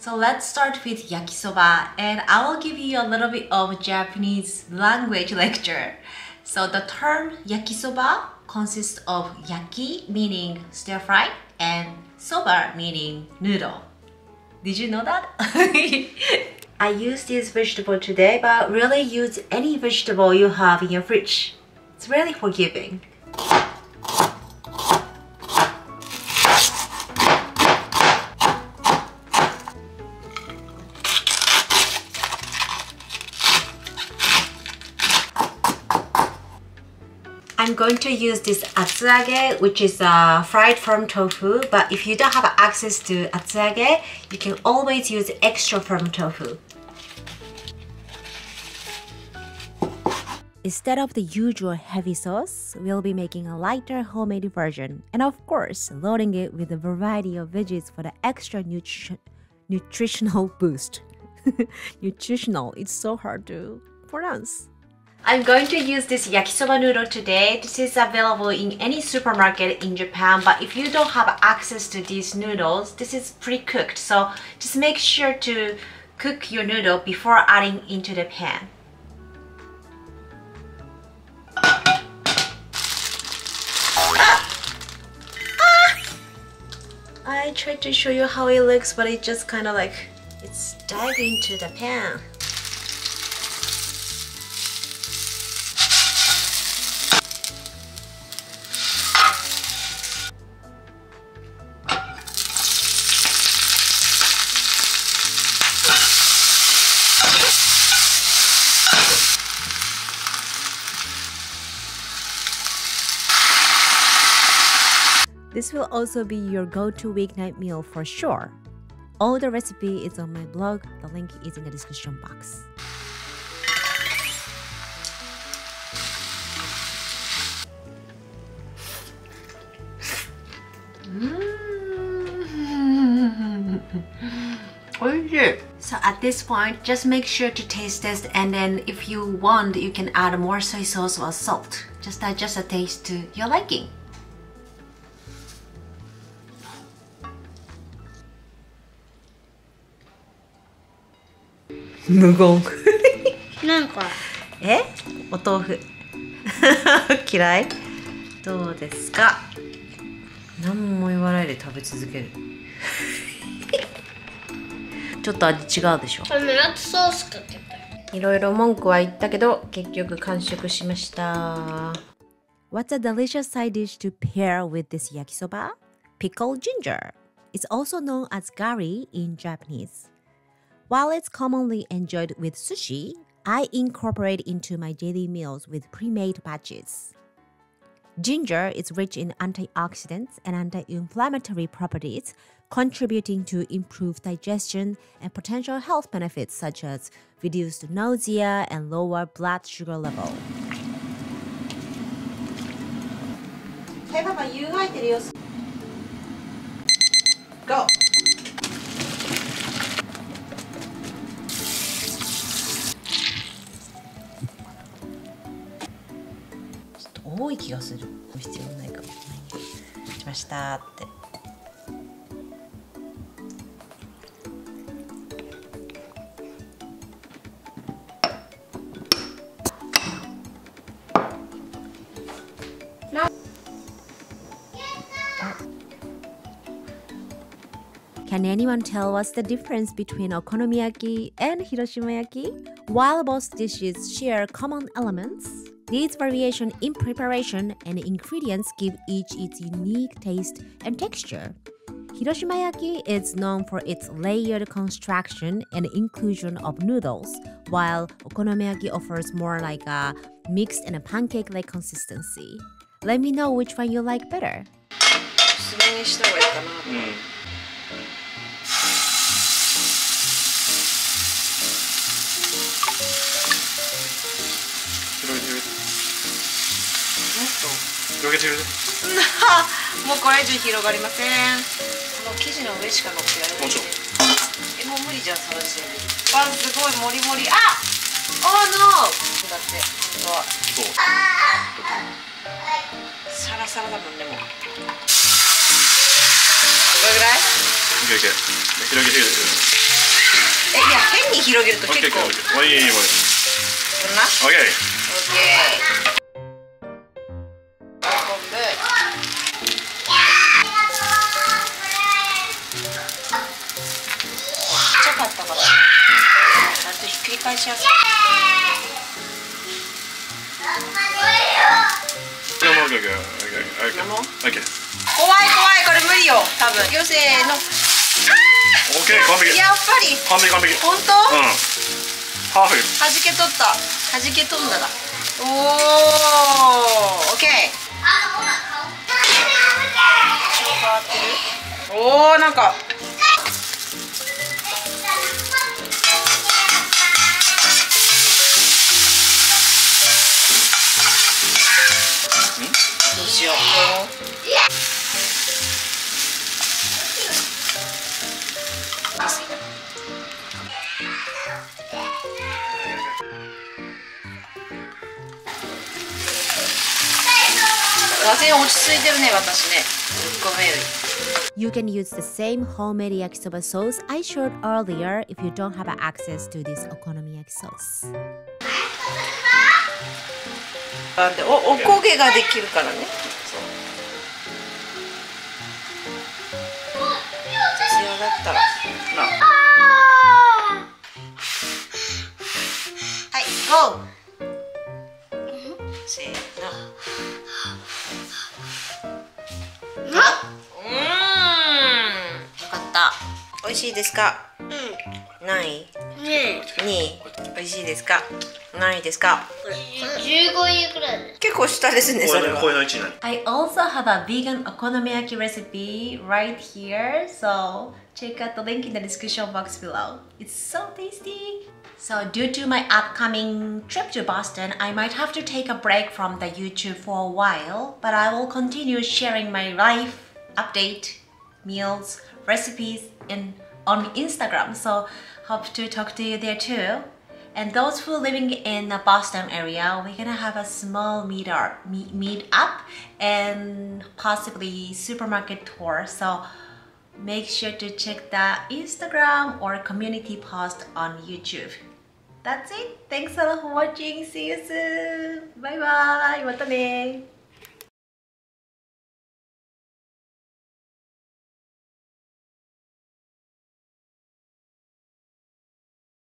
So let's start with yakisoba, and I will give you a little bit of Japanese language lecture. So the term yakisoba consists of yaki, meaning stir fry, and soba, meaning noodle. Did you know that? I use this vegetable today, but really use any vegetable you have in your fridge. It's really forgiving. I'm going to use this atsuage, which is fried firm tofu, but if you don't have access to atsuage, you can always use extra firm tofu. Instead of the usual heavy sauce, we'll be making a lighter homemade version, and of course, loading it with a variety of veggies for the extra nutritional boost. Nutritional, it's so hard to pronounce. I'm going to use this yakisoba noodle today. This is available in any supermarket in Japan, but if you don't have access to these noodles, this is pre-cooked, so just make sure to cook your noodle before adding into the pan. I tried to show you how it looks, but it just kind of like, it's diving into the pan. This will also be your go-to weeknight meal for sure. All the recipe is on my blog, the link is in the description box. So at this point, just make sure to taste test, and then if you want, you can add more soy sauce or salt. Just adjust the taste to your liking.え、お豆腐。嫌い？どうですか？何も言わないで食べ続ける。ちょっと味違うでしょ。いろいろ文句は言ったけど、結局完食しました。What's a delicious side dish to pair with this yakisoba? Pickled ginger. It's also known as gari in Japanese. While it's commonly enjoyed with sushi, I incorporate into my daily meals with pre-made batches. Ginger is rich in antioxidants and anti-inflammatory properties, contributing to improved digestion and potential health benefits such as reduced nausea and lower blood sugar level. Hey, Papa, you like it? Go!多い気がする。必要ないかも。しましたって。Can anyone tell us the difference between Okonomiyaki and Hiroshimayaki? While both dishes share common elements, these variations in preparation and ingredients give each its unique taste and texture. Hiroshimayaki is known for its layered construction and inclusion of noodles, while Okonomiyaki offers more like a mixed and a pancake-like consistency. Let me know which one you like better.広げてください。いや、変に広げると結構。こんな？オッケー。 おお、なんか。 You can use the same homemade yakisoba sauce I showed earlier if you don't have access to this okonomiyaki sauce. Go! Say no. I also have a vegan okonomiyaki recipe right here, so check out the link in the description box below. It's so tasty! So due to my upcoming trip to Boston, I might have to take a break from the YouTube for a while, but I will continue sharing my life, update, meals, recipes on Instagram, so hope to talk to you there too. And those who are living in the Boston area, we're gonna have a small meet up and possibly supermarket tour, so make sure to check the Instagram or community post on YouTube. That's it. Thanks a lot for watching. See you soon. Bye bye. またね。